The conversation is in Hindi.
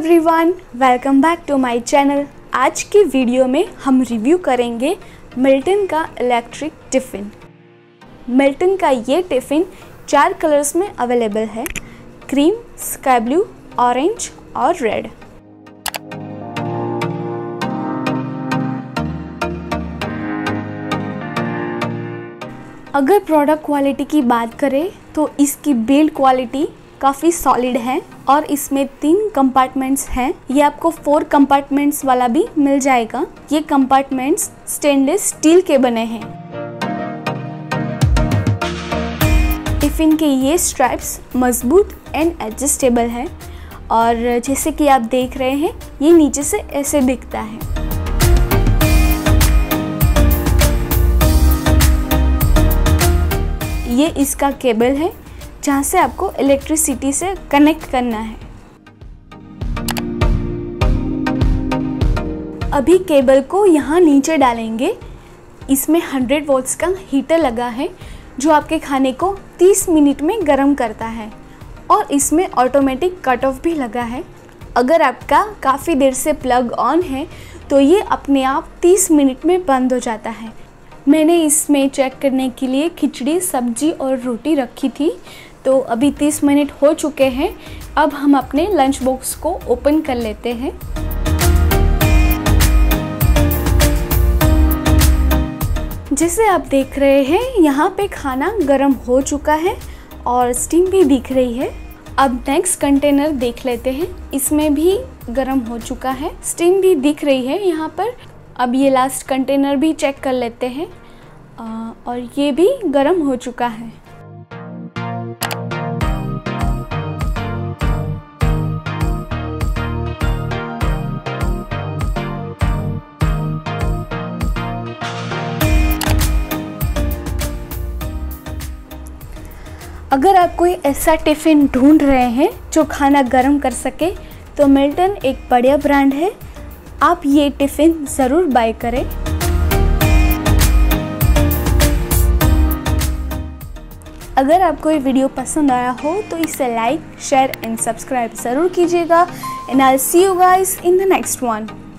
Everyone, welcome back to my channel. आज की वीडियो में हम रिव्यू करेंगे मिल्टन का इलेक्ट्रिक टिफ़िन। मिल्टन का ये टिफ़िन 4 कलर्स में अवेलेबल है, क्रीम, स्काई ब्लू, ऑरेंज और रेड। अगर प्रोडक्ट क्वालिटी की बात करें तो इसकी बिल्ड क्वालिटी काफ़ी सॉलिड है और इसमें 3 कंपार्टमेंट्स हैं। ये आपको 4 कंपार्टमेंट्स वाला भी मिल जाएगा। ये कंपार्टमेंट्स स्टेनलेस स्टील के बने हैं। टिफ़िन के ये स्ट्रैप्स मजबूत एंड एडजस्टेबल हैं और जैसे कि आप देख रहे हैं ये नीचे से ऐसे दिखता है। ये इसका केबल है जहाँ से आपको इलेक्ट्रिसिटी से कनेक्ट करना है। अभी केबल को यहाँ नीचे डालेंगे। इसमें 100 वॉट्स का हीटर लगा है जो आपके खाने को 30 मिनट में गर्म करता है और इसमें ऑटोमेटिक कट ऑफ भी लगा है। अगर आपका काफ़ी देर से प्लग ऑन है तो ये अपने आप 30 मिनट में बंद हो जाता है। मैंने इसमें चेक करने के लिए खिचड़ी, सब्जी और रोटी रखी थी, तो अभी 30 मिनट हो चुके हैं। अब हम अपने लंच बॉक्स को ओपन कर लेते हैं। जैसे आप देख रहे हैं यहाँ पे खाना गर्म हो चुका है और स्टीम भी दिख रही है। अब नेक्स्ट कंटेनर देख लेते हैं। इसमें भी गर्म हो चुका है, स्टीम भी दिख रही है यहाँ पर। अब ये लास्ट कंटेनर भी चेक कर लेते हैं और ये भी गर्म हो चुका है। अगर आप कोई ऐसा टिफ़िन ढूंढ रहे हैं जो खाना गर्म कर सके तो मिल्टन एक बढ़िया ब्रांड है। आप ये टिफ़िन ज़रूर बाय करें। अगर आपको ये वीडियो पसंद आया हो तो इसे लाइक, शेयर एंड सब्सक्राइब ज़रूर कीजिएगा। And I will see you guys in the next one.